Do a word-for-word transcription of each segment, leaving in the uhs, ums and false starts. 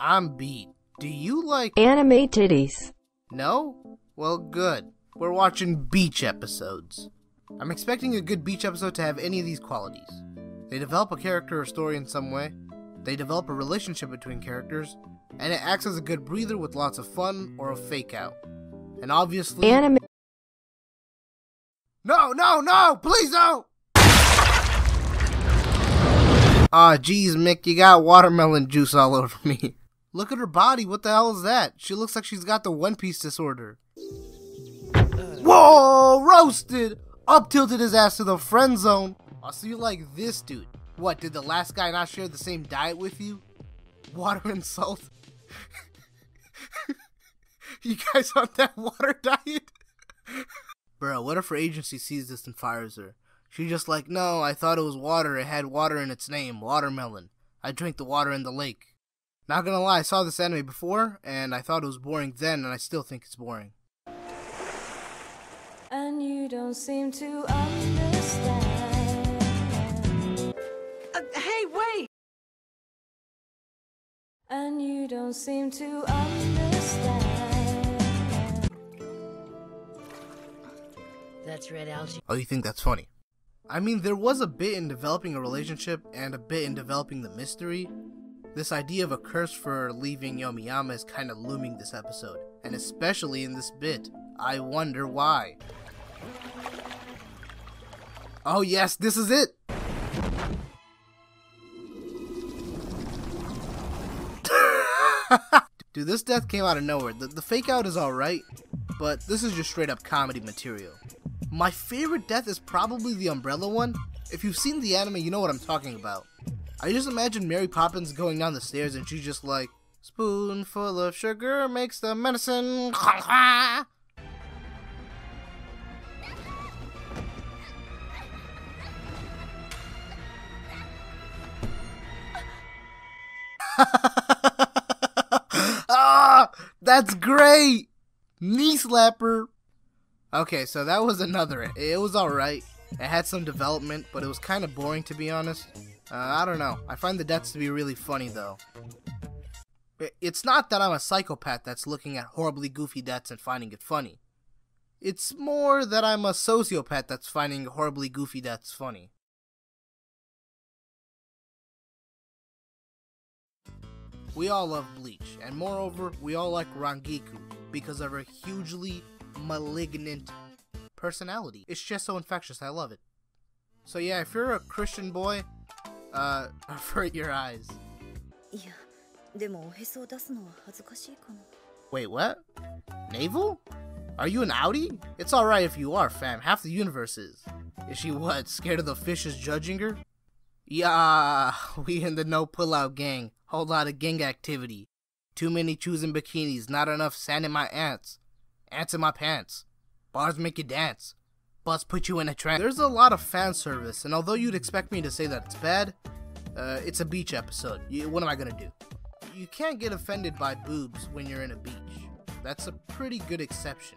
I'm beat. Do you like anime titties? No? Well, good. We're watching beach episodes. I'm expecting a good beach episode to have any of these qualities. They develop a character or story in some way, they develop a relationship between characters, and it acts as a good breather with lots of fun or a fake out. And obviously anime. No, no, no! Please don't! Aw, oh, geez, Mick, you got watermelon juice all over me. Look at her body, what the hell is that? She looks like she's got the One Piece disorder. Whoa, roasted! Up tilted his ass to the friend zone. Oh, so you like this dude. What, did the last guy not share the same diet with you? Water and salt? You guys on that water diet? Bro, what if her agency sees this and fires her? She's just like, no, I thought it was water. It had water in its name, watermelon. I drank the water in the lake. Not gonna lie, I saw this anime before, and I thought it was boring then, and I still think it's boring. And you don't seem to understand. Uh, hey, wait! And you don't seem to understand. That's red algae. Oh, you think that's funny? I mean, there was a bit in developing a relationship and a bit in developing the mystery. This idea of a curse for leaving Yomiyama is kind of looming this episode, and especially in this bit. I wonder why. Oh yes, this is it! Dude, this death came out of nowhere. The, the fake out is alright, but this is just straight up comedy material. My favorite death is probably the umbrella one. If you've seen the anime, you know what I'm talking about. I just imagine Mary Poppins going down the stairs and she's just like, spoonful of sugar makes the medicine. Ah, that's great! Knee slapper! Okay, so that was another. It was alright. It had some development, but it was kind of boring to be honest. Uh, I don't know. I find the deaths to be really funny though. It's not that I'm a psychopath that's looking at horribly goofy deaths and finding it funny. It's more that I'm a sociopath that's finding horribly goofy deaths funny. We all love Bleach, and moreover, we all like Rangiku because of her hugely malignant personality. It's just so infectious, I love it. So yeah, if you're a Christian boy, uh, avert your eyes. Wait, what? Navel? Are you an outie? It's alright if you are, fam. Half the universe is. Is she what, scared of the fishes judging her? Yeah, we in the no pullout gang. Whole lot of gang activity. Too many chews in bikinis, not enough sand in my ants. Ants in my pants. Bars make you dance. Bus put you in a trance. There's a lot of fan service, and although you'd expect me to say that it's bad, uh, it's a beach episode. You, what am I gonna do? You can't get offended by boobs when you're in a beach. That's a pretty good exception.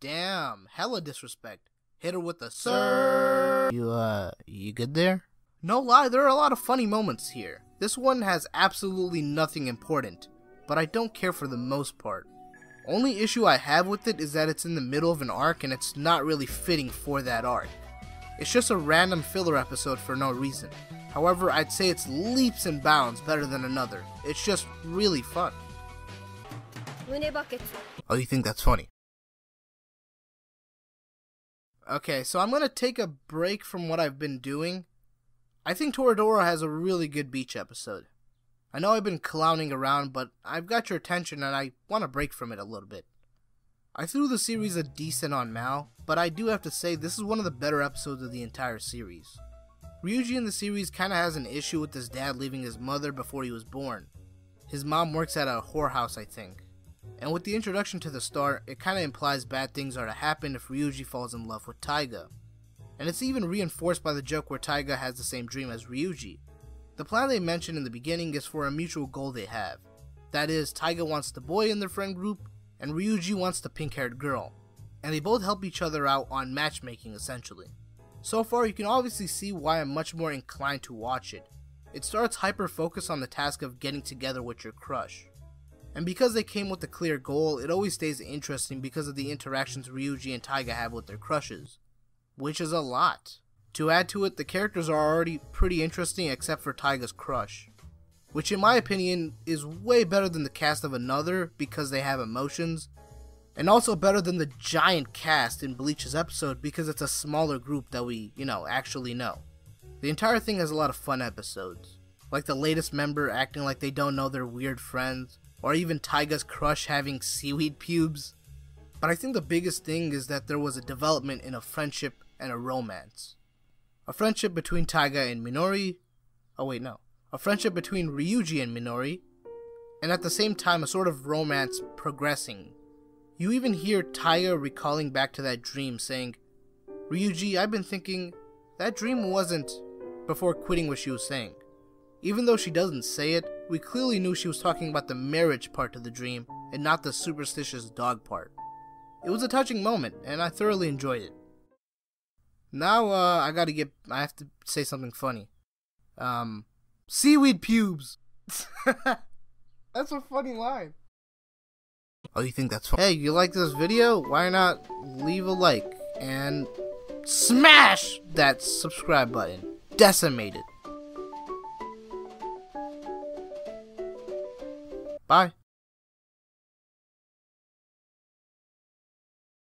Damn, hella disrespect. Hit her with a sir. You, uh, you good there? No lie, there are a lot of funny moments here. This one has absolutely nothing important, but I don't care for the most part. Only issue I have with it is that it's in the middle of an arc and it's not really fitting for that arc. It's just a random filler episode for no reason. However, I'd say it's leaps and bounds better than another. It's just really fun. Oh, you think that's funny? Okay, so I'm going to take a break from what I've been doing. I think Toradora has a really good beach episode. I know I've been clowning around, but I've got your attention and I want to break from it a little bit. I threw the series a decent on Mal, but I do have to say this is one of the better episodes of the entire series. Ryuji in the series kind of has an issue with his dad leaving his mother before he was born. His mom works at a whorehouse, I think. And with the introduction to the star, it kinda implies bad things are to happen if Ryuji falls in love with Taiga. And it's even reinforced by the joke where Taiga has the same dream as Ryuji. The plan they mentioned in the beginning is for a mutual goal they have. That is, Taiga wants the boy in their friend group, and Ryuji wants the pink-haired girl. And they both help each other out on matchmaking, essentially. So far, you can obviously see why I'm much more inclined to watch it. It starts hyper-focused on the task of getting together with your crush. And because they came with a clear goal, it always stays interesting because of the interactions Ryuji and Taiga have with their crushes. Which is a lot. To add to it, the characters are already pretty interesting except for Taiga's crush. Which in my opinion is way better than the cast of Another because they have emotions. And also better than the giant cast in Bleach's episode because it's a smaller group that we, you know, actually know. The entire thing has a lot of fun episodes, like the latest member acting like they don't know their weird friends, or even Taiga's crush having seaweed pubes. But I think the biggest thing is that there was a development in a friendship and a romance. A friendship between Taiga and Minori, oh wait no, a friendship between Ryuji and Minori, and at the same time a sort of romance progressing. You even hear Taiga recalling back to that dream saying, "Ryuji, I've been thinking, that dream wasn't," before quitting what she was saying. Even though she doesn't say it, we clearly knew she was talking about the marriage part of the dream and not the superstitious dog part. It was a touching moment and I thoroughly enjoyed it. Now uh, I gotta get, I have to say something funny. Um, seaweed pubes! That's a funny line. Oh, you think that's fun? Hey, you like this video? Why not leave a like and smash that subscribe button. Decimate it. Bye.